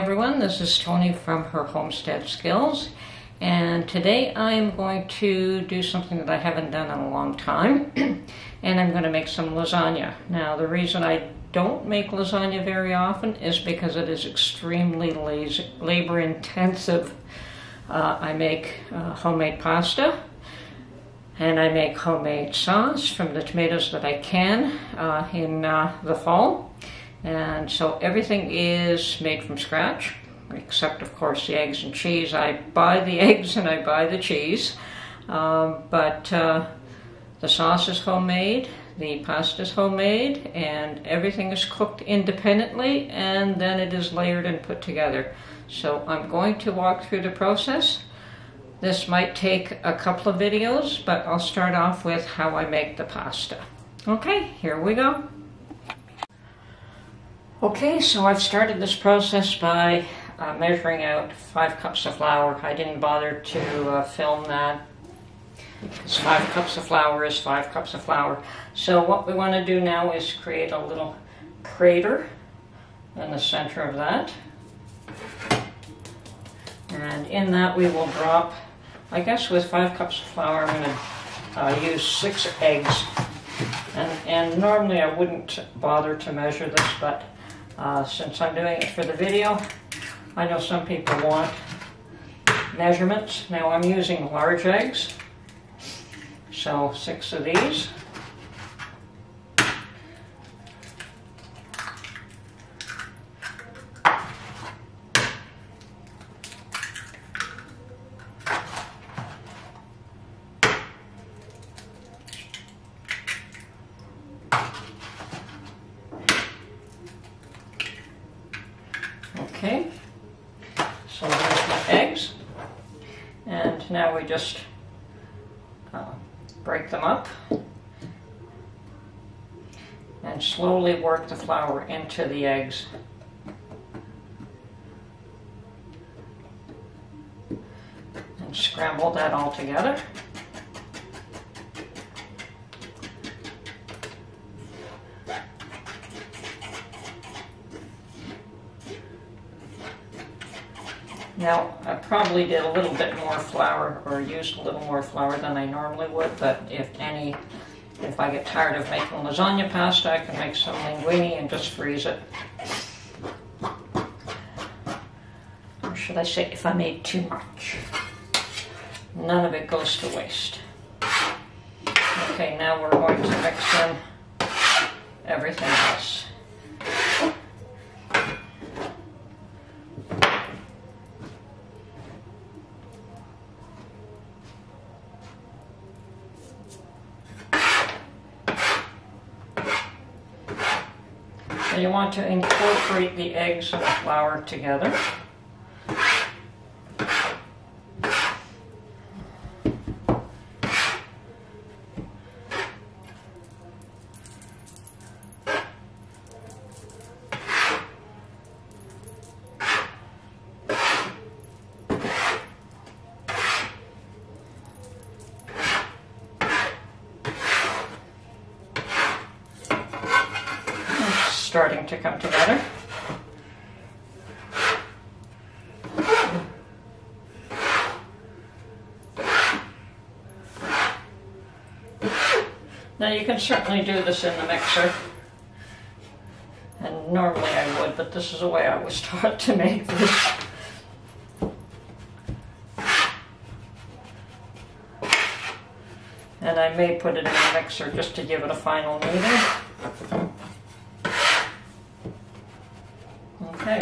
morning, everyone. This is Tony from her Homestead Skills, and today I'm going to do something that I haven't done in a long time, and I'm going to make some lasagna. Now, the reason I don't make lasagna very often is because it is extremely labor-intensive. I make homemade pasta, and I make homemade sauce from the tomatoes that I can in the fall. And so everything is made from scratch, except of course the eggs and cheese. I buy the eggs and I buy the cheese, but the sauce is homemade, the pasta is homemade, and everything is cooked independently, and then it is layered and put together. So I'm going to walk through the process. This might take a couple of videos, but I'll start off with how I make the pasta. Okay, here we go. Okay, so I've started this process by measuring out 5 cups of flour. I didn't bother to film that, because 5 cups of flour is 5 cups of flour. So what we want to do now is create a little crater in the center of that. And in that we will drop, I guess with 5 cups of flour, I'm going to use 6 eggs. And normally I wouldn't bother to measure this, but since I'm doing it for the video, I know some people want measurements. Now I'm using large eggs, so 6 of these. Okay, so there's the eggs, and now we just break them up and slowly work the flour into the eggs. And scramble that all together. Now, I probably did a little bit more flour, or used a little more flour than I normally would, but if I get tired of making lasagna pasta, I can make some linguine and just freeze it. Or should I say, if I made too much, none of it goes to waste. Okay, now we're going to mix in everything else. So you want to incorporate the eggs and the flour together. Starting to come together. Now you can certainly do this in the mixer, and normally I would, but this is the way I was taught to make this. And I may put it in the mixer just to give it a final kneading. Okay.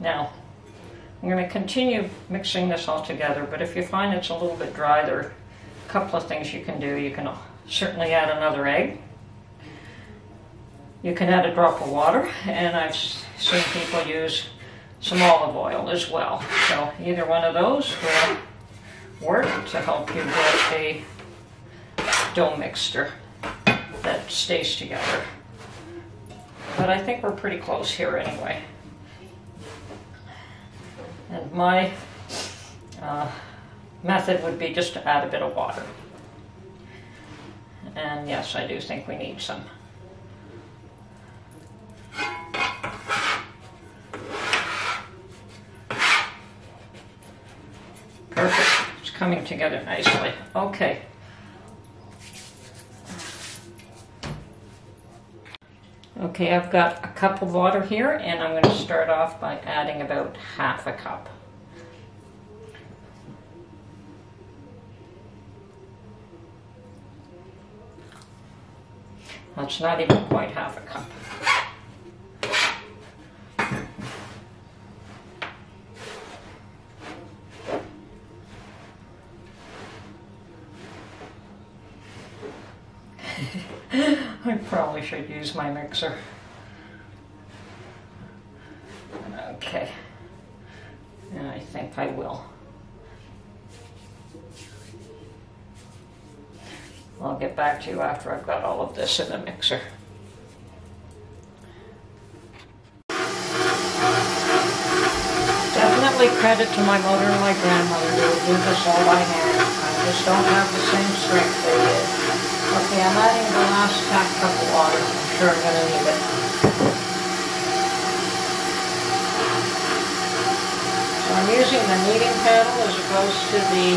Now, I'm going to continue mixing this all together, but if you find it's a little bit dry, there are a couple of things you can do. You can certainly add another egg. You can add a drop of water, and I've seen people use some olive oil as well. So either one of those will work to help you get a dough mixture that stays together. But I think we're pretty close here anyway. And my method would be just to add a bit of water. And yes, I do think we need some. Perfect. It's coming together nicely. Okay. Okay, I've got a cup of water here, and I'm going to start off by adding about half a cup. That's not even quite half a cup. I probably should use my mixer. Okay, and I think I will. I'll get back to you after I've got all of this in the mixer. Definitely credit to my mother and my grandmother who would do this all by hand. I just don't have the same strength they did. Okay, I'm adding the last half cup of water. I'm sure I'm going to need it. So I'm using the kneading paddle as opposed to the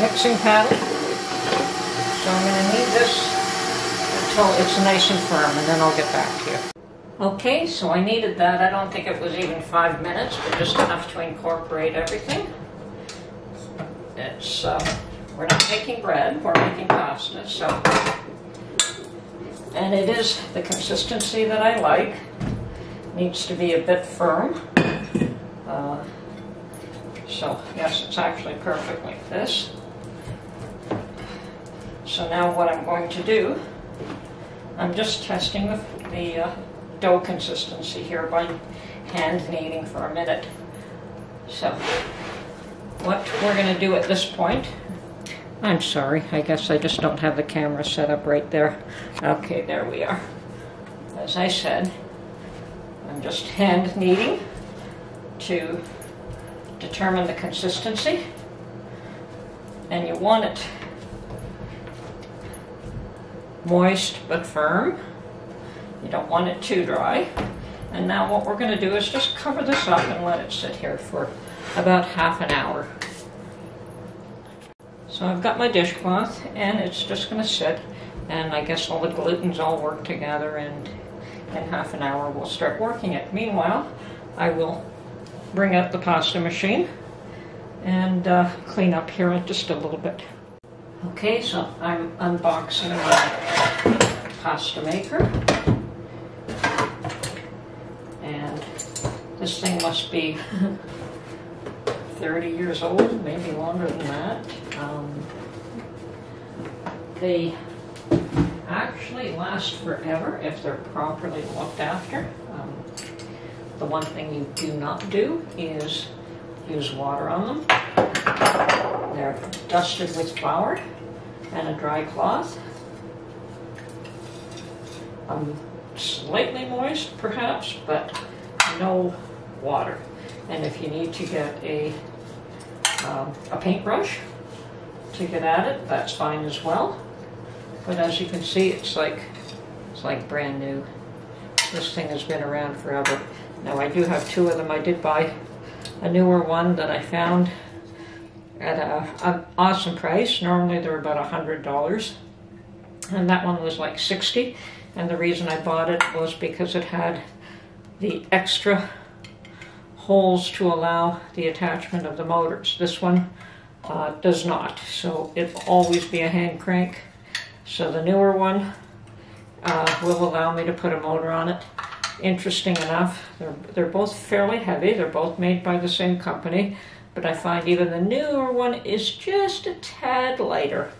mixing paddle. So I'm going to knead this until it's nice and firm, and then I'll get back to you. Okay, so I kneaded that. I don't think it was even 5 minutes, but just enough to incorporate everything. It's, we're not making bread, we're making pasta, so. And it is the consistency that I like. Needs to be a bit firm. So yes, it's actually perfect like this. So now what I'm going to do, I'm just testing the dough consistency here by hand kneading for a minute. So what we're going to do at this point, I'm sorry, I guess I just don't have the camera set up right there. Okay, there we are. As I said, I'm just hand kneading to determine the consistency, and you want it moist but firm. You don't want it too dry. And now what we're going to do is just cover this up and let it sit here for about half an hour. So I've got my dishcloth and it's just going to sit, and I guess all the gluten's all work together, and in half an hour we'll start working it. Meanwhile, I will bring out the pasta machine and clean up here just a little bit. Okay, so I'm unboxing my pasta maker. And this thing must be 30 years old, maybe longer than that. They actually last forever if they're properly looked after. The one thing you do not do is use water on them. They're dusted with flour and a dry cloth. Slightly moist perhaps, but no water. And if you need to get a paintbrush to get at it, that's fine as well. But as you can see, it's like brand new. This thing has been around forever. Now I do have two of them. I did buy a newer one that I found at an awesome price. Normally they're about $100, and that one was like 60. And the reason I bought it was because it had the extra holes to allow the attachment of the motors. This one does not, so it'll always be a hand crank. So the newer one will allow me to put a motor on it. Interesting enough, they're both fairly heavy. They're both made by the same company, but I find even the newer one is just a tad lighter.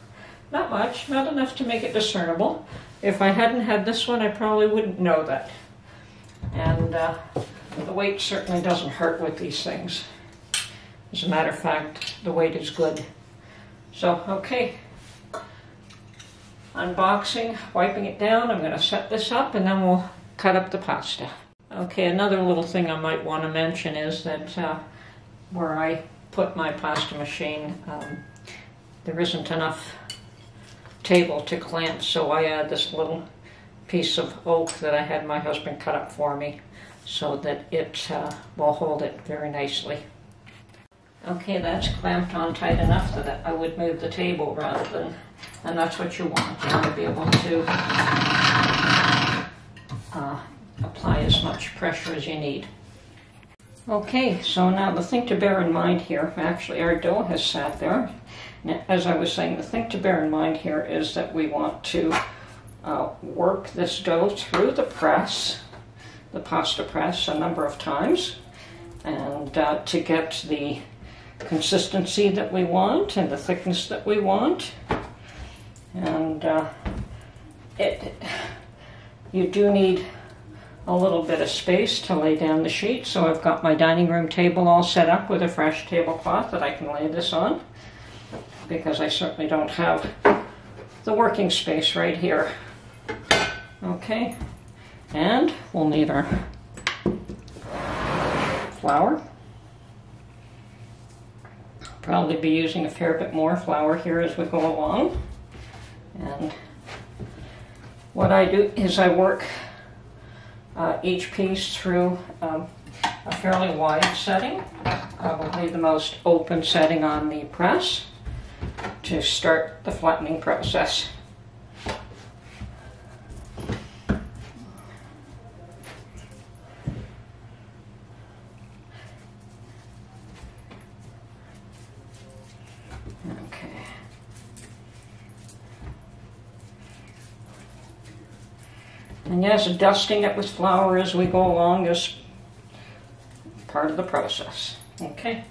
Not much, not enough to make it discernible. If I hadn't had this one, I probably wouldn't know that. And the weight certainly doesn't hurt with these things. As a matter of fact, the weight is good. So, okay. Unboxing, wiping it down. I'm going to set this up and then we'll cut up the pasta. Okay, another little thing I might want to mention is that where I put my pasta machine, there isn't enough table to clamp, so I add this little piece of oak that I had my husband cut up for me so that it will hold it very nicely. Okay, that's clamped on tight enough that I would move the table rather than, and that's what you want. You want to be able to apply as much pressure as you need. Okay, so now the thing to bear in mind here, actually our dough has sat there. Now, as I was saying, the thing to bear in mind here is that we want to work this dough through the press, the pasta press, a number of times, and to get the consistency that we want and the thickness that we want. And you do need a little bit of space to lay down the sheet, so I've got my dining room table all set up with a fresh tablecloth that I can lay this on, because I certainly don't have the working space right here. Okay, and we'll need our flour. Probably be using a fair bit more flour here as we go along. And what I do is I work each piece through a fairly wide setting, probably the most open setting on the press, to start the flattening process. Okay. And yes, dusting it with flour as we go along is part of the process. Okay.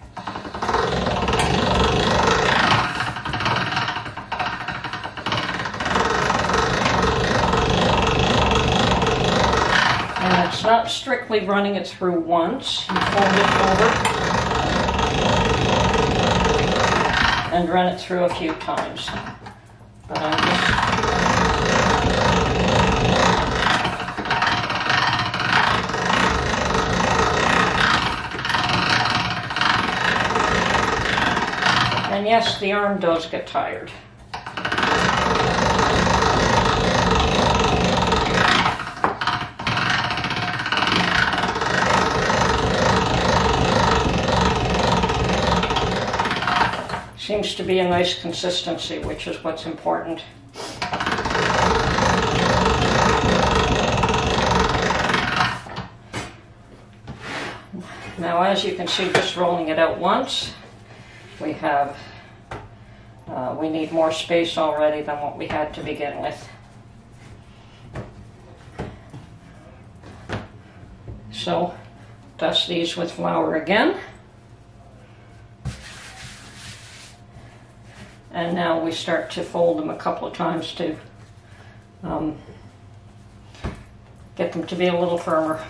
It's not strictly running it through once. You fold it over and run it through a few times. But I'm just... And yes, the arm does get tired. Seems to be a nice consistency, which is what's important. Now, as you can see, just rolling it out once, we have, we need more space already than what we had to begin with. So, dust these with flour again. And now we start to fold them a couple of times to get them to be a little firmer.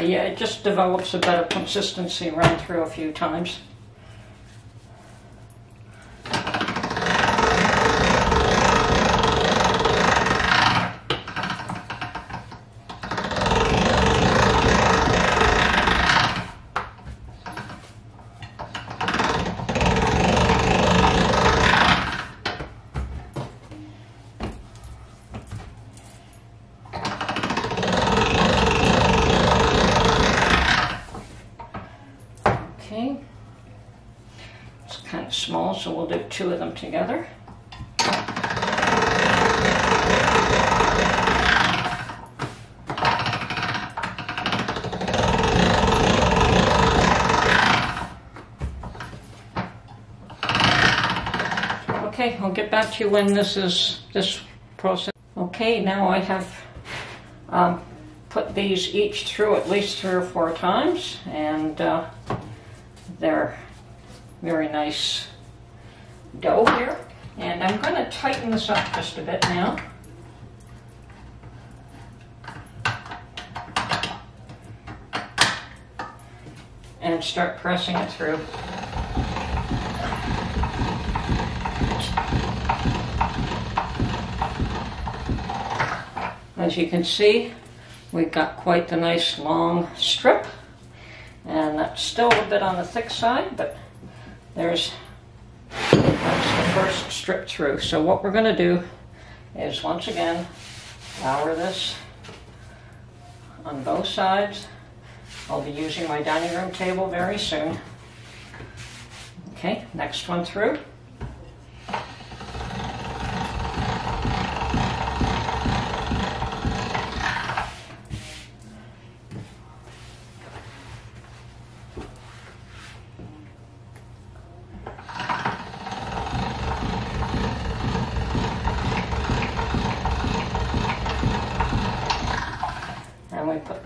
Yeah, it just develops a better consistency, run through a few times. Small, so we'll do two of them together. Okay, I'll get back to you when this is this process. Okay, now I have put these each through at least 3 or 4 times, and they're very nice dough here, and I'm going to tighten this up just a bit now. then start pressing it through. As you can see, we've got quite the nice long strip, and that's still a bit on the thick side, but that's the first strip through. So what we're going to do is once again flour this on both sides. I'll be using my dining room table very soon. Okay, next one through.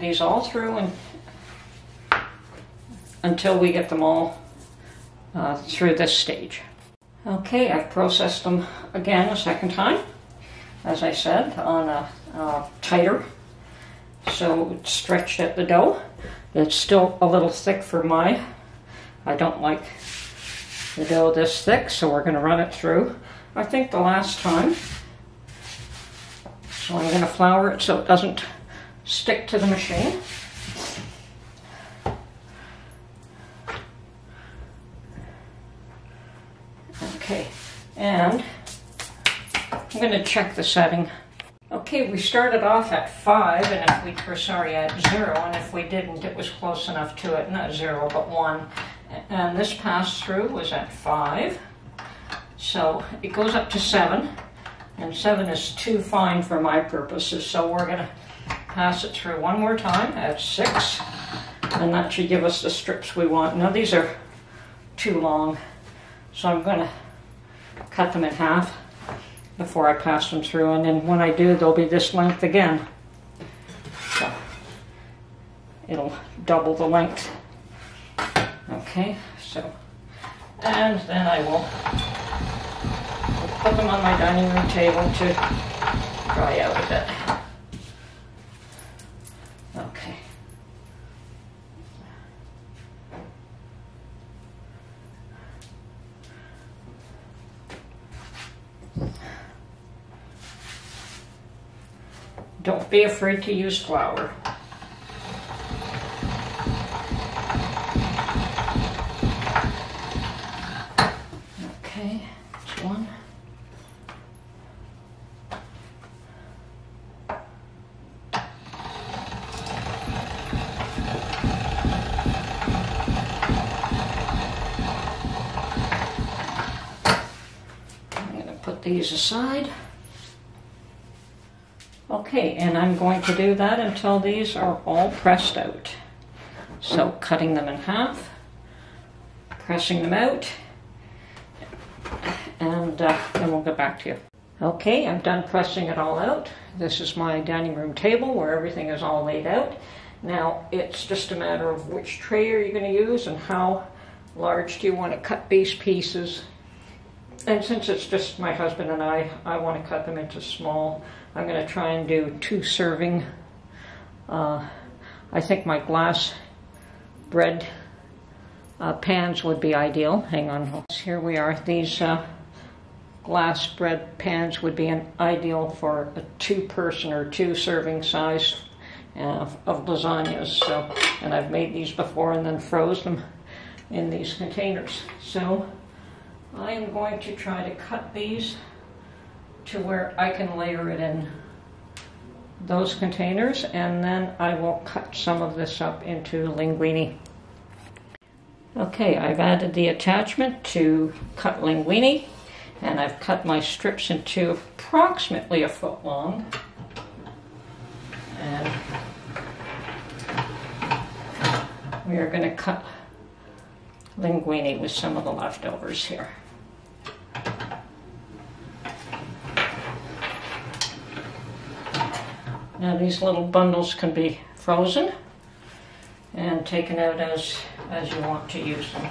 These all through and until we get them all through this stage. Okay, I've processed them again a second time, as I said, on a tighter, so it's stretched at the dough. It's still a little thick for my, I don't like the dough this thick, so we're going to run it through. I think the last time, so I'm going to flour it so it doesn't stick to the machine. Okay, and I'm going to check the setting. Okay, we started off at 5, and if we, sorry, at 0, and if we didn't, it was close enough to it, not 0, but 1. And this pass-through was at 5, so it goes up to 7, and 7 is too fine for my purposes, so we're going to pass it through one more time at 6, and that should give us the strips we want. Now these are too long, so I'm going to cut them in half before I pass them through, and then when I do, they'll be this length again. So it'll double the length. Okay, so, and then I will put them on my dining room table to dry out a bit. Okay. Don't be afraid to use flour. Okay, that's one. These aside. Okay, and I'm going to do that until these are all pressed out. So cutting them in half, pressing them out, and then we'll get back to you. Okay, I'm done pressing it all out. This is my dining room table where everything is all laid out. Now it's just a matter of which tray are you going to use and how large do you want to cut these pieces. And since it's just my husband and I want to cut them into small. I'm going to try and do 2 serving. I think my glass bread pans would be ideal. Hang on. Here we are. These glass bread pans would be an ideal for a 2-person or 2-serving size of lasagnas. So, and I've made these before and then froze them in these containers. So I am going to try to cut these to where I can layer it in those containers, and then I will cut some of this up into linguine. Okay, I've added the attachment to cut linguine, and I've cut my strips into approximately a foot long. And we are going to cut linguine with some of the leftovers here. Now these little bundles can be frozen and taken out as you want to use them.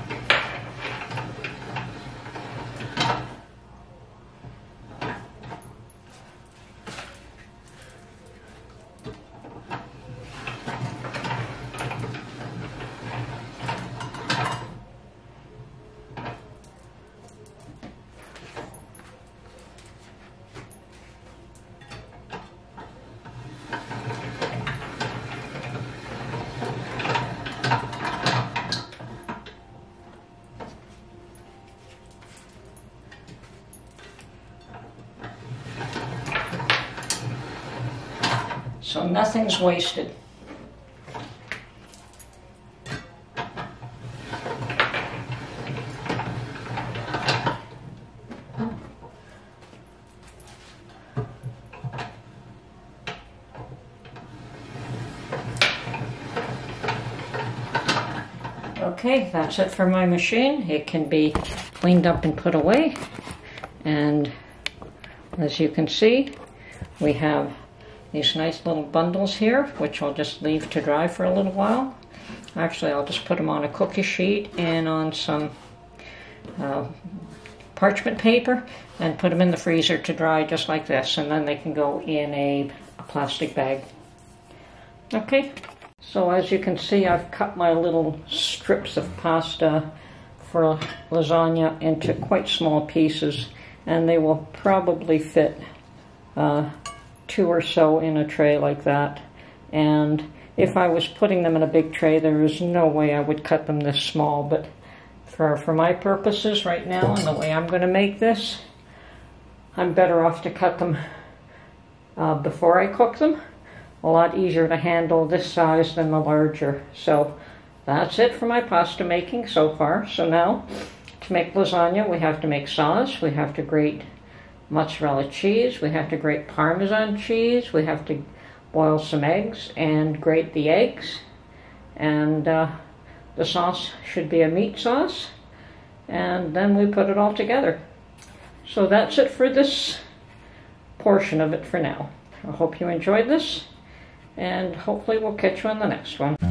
so nothing's wasted. Okay, that's it for my machine. It can be cleaned up and put away. And as you can see, we have these nice little bundles here, which I'll just leave to dry for a little while. Actually, I'll just put them on a cookie sheet and on some parchment paper and put them in the freezer to dry just like this. And then they can go in a plastic bag. Okay. So as you can see, I've cut my little strips of pasta for lasagna into quite small pieces, and they will probably fit two or so in a tray like that. And if I was putting them in a big tray, there is no way I would cut them this small, but for my purposes right now and the way I'm going to make this, I'm better off to cut them before I cook them. A lot easier to handle this size than the larger. So that's it for my pasta making so far. So now, to make lasagna, we have to make sauce, we have to grate mozzarella cheese, we have to grate Parmesan cheese, we have to boil some eggs and grate the eggs. And the sauce should be a meat sauce. And then we put it all together. So that's it for this portion of it for now. I hope you enjoyed this. And hopefully we'll catch you on the next one.